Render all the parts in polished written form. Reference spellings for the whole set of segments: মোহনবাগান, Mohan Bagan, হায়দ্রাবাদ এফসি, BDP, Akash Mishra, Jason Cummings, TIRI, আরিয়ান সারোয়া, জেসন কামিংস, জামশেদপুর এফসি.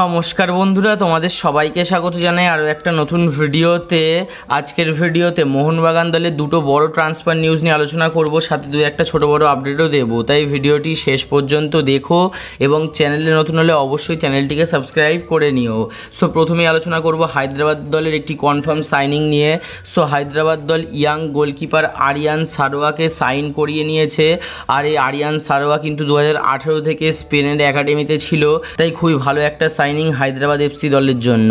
নমস্কার বন্ধুরা, তোমাদের সবাইকে স্বাগত জানাই আরও একটা নতুন ভিডিওতে। আজকের ভিডিওতে মোহনবাগান দলে দুটো বড় ট্রান্সফার নিউজ নিয়ে আলোচনা করব, সাথে দুই একটা ছোট বড় আপডেটও দেবো। তাই ভিডিওটি শেষ পর্যন্ত দেখো এবং চ্যানেলে নতুন হলে অবশ্যই চ্যানেলটিকে সাবস্ক্রাইব করে নিও। সো প্রথমেই আলোচনা করব হায়দ্রাবাদ দলের একটি কনফার্ম সাইনিং নিয়ে। সো হায়দ্রাবাদ দল ইয়াং গোলকিপার আরিয়ান সারোয়াকে সাইন করিয়ে নিয়েছে। আর এই আরিয়ান সারোয়া কিন্তু 2018 থেকে স্পেনের অ্যাকাডেমিতে ছিল, তাই খুবই ভালো একটা সাইনিং হায়দ্রাবাদ এফসি দলের জন্য।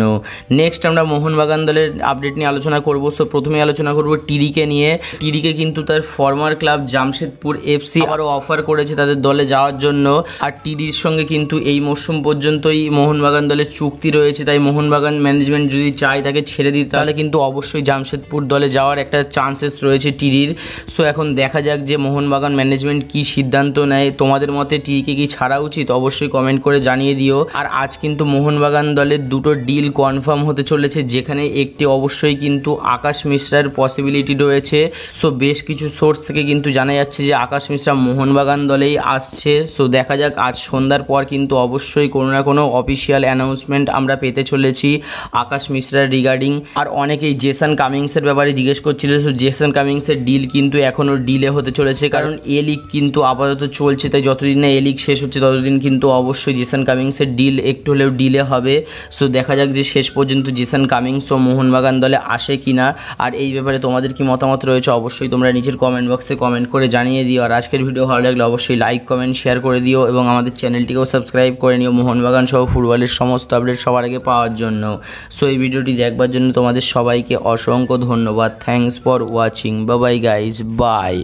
নেক্সট আমরা মোহনবাগান দলের আপডেট নিয়ে আলোচনা করব। সো প্রথমে আলোচনা করব টিডিকে নিয়ে। টিডিকে কিন্তু তার ফর্মার ক্লাব জামশেদপুর এফসি আরও অফার করেছে তাদের দলে যাওয়ার জন্য। আর টিডির সঙ্গে কিন্তু এই মরশুম পর্যন্তই মোহনবাগান দলের চুক্তি রয়েছে, তাই মোহনবাগান ম্যানেজমেন্ট যদি চায় তাকে ছেড়ে দিতে, তাহলে কিন্তু অবশ্যই জামশেদপুর দলে যাওয়ার একটা চান্সেস রয়েছে টিডির। সো এখন দেখা যাক যে মোহনবাগান ম্যানেজমেন্ট কি সিদ্ধান্ত নেয়। তোমাদের মতে টিডিকে কি ছাড়া উচিত? অবশ্যই কমেন্ট করে জানিয়ে দিও। আর আজ কিন্তু মোহনবাগান দলের দুটো ডিল কনফার্ম হতে চলেছে, যেখানে একটি অবশ্যই কিন্তু আকাশ মিশ্রার পসিবিলিটি রয়েছে। সো বেশ কিছু সোর্স থেকে কিন্তু জানা যাচ্ছে যে আকাশ মিশ্রা মোহনবাগান দলেই আসছে। সো দেখা যাক, আজ সন্ধ্যার পর কিন্তু অবশ্যই কোনো না কোনো অফিসিয়াল অ্যানাউন্সমেন্ট আমরা পেতে চলেছি আকাশ মিশ্রার রিগার্ডিং। আর অনেকেই জেসন কামিংসের ব্যাপারে জিজ্ঞেস করছিল। সো জেসন কামিংসের ডিল কিন্তু এখনও ডিলে হতে চলেছে, কারণ এ লিগ কিন্তু আপাতত চলছে, তাই যতদিন না এ লিগ শেষ হচ্ছে ততদিন কিন্তু অবশ্যই জেসন কামিংসের ডিল একটু হলেও ডিলে হবে। সো দেখা যাক যে শেষ পর্যন্ত জেসন কামিংস ও মোহনবাগান দলে আসে কিনা। আর এই ব্যাপারে তোমাদের কি মতামত রয়েছে অবশ্যই তোমরা নিজের কমেন্ট বক্সে কমেন্ট করে জানিয়ে দিও। আর আজকের ভিডিও ভালো লাগলে অবশ্যই লাইক কমেন্ট শেয়ার করে দিও এবং আমাদের চ্যানেলটিকেও সাবস্ক্রাইব করে নিও মোহনবাগান সহ ফুটবলের সমস্ত আপডেট সবার আগে পাওয়ার জন্য। সো এই ভিডিওটি দেখবার জন্য তোমাদের সবাইকে অসংখ্য ধন্যবাদ। Thanks for watching. Bye bye guys, by.